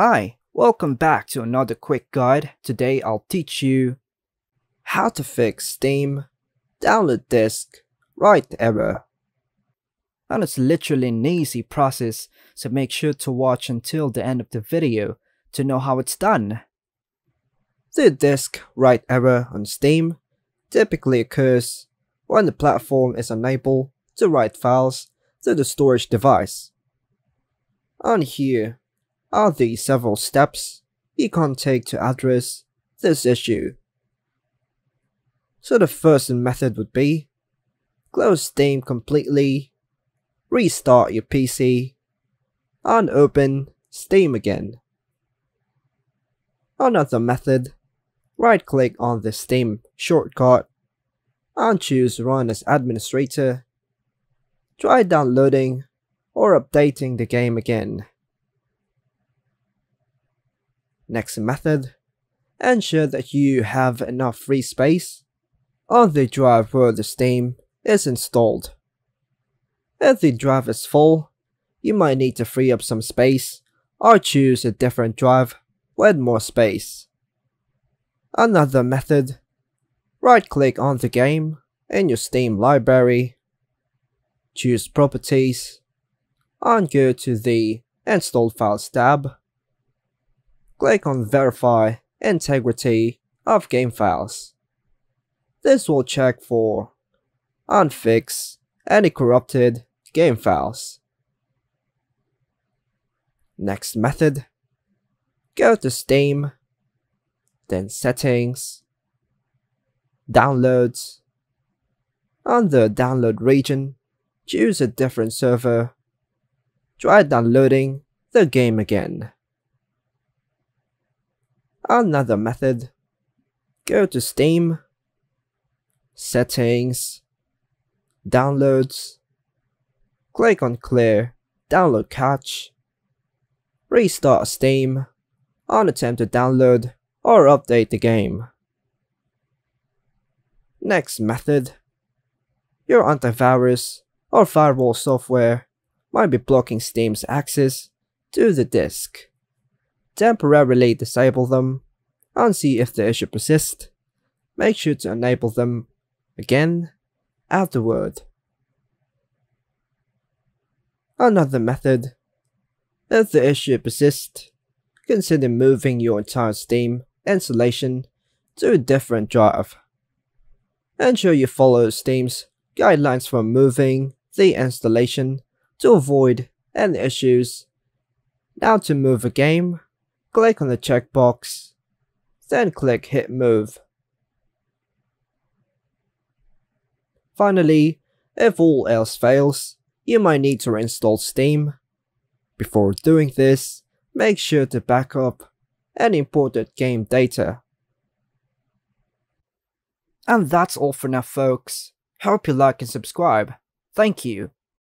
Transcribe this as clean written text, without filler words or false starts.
Hi, welcome back to another quick guide. Today I'll teach you how to fix Steam download disk write error. And it's literally an easy process, so make sure to watch until the end of the video to know how it's done. The disk write error on Steam typically occurs when the platform is unable to write files to the storage device. And here are the several steps you can take to address this issue. So the first method would be close Steam completely, restart your PC, and open Steam again. Another method, right click on the Steam shortcut and choose Run as Administrator. Try downloading or updating the game again. Next method, ensure that you have enough free space on the drive where the Steam is installed. If the drive is full, you might need to free up some space or choose a different drive with more space. Another method, right click on the game in your Steam library, choose Properties, and go to the Installed Files tab. Click on Verify Integrity of Game Files. This will check for and fix any corrupted game files. Next method, go to Steam, then Settings, Downloads. Under Download region, choose a different server. Try downloading the game again. Another method, go to Steam, Settings, Downloads, click on Clear Download Cache, restart Steam, and attempt to download or update the game. Next method, your antivirus or firewall software might be blocking Steam's access to the disk. Temporarily disable them and see if the issue persists. Make sure to enable them again afterward. Another method, if the issue persists, consider moving your entire Steam installation to a different drive. Ensure you follow Steam's guidelines for moving the installation to avoid any issues. Now to move a game, click on the checkbox, then click Hit Move. Finally, if all else fails, you might need to reinstall Steam. Before doing this, make sure to back up any imported game data. And that's all for now, folks. Hope you like and subscribe. Thank you.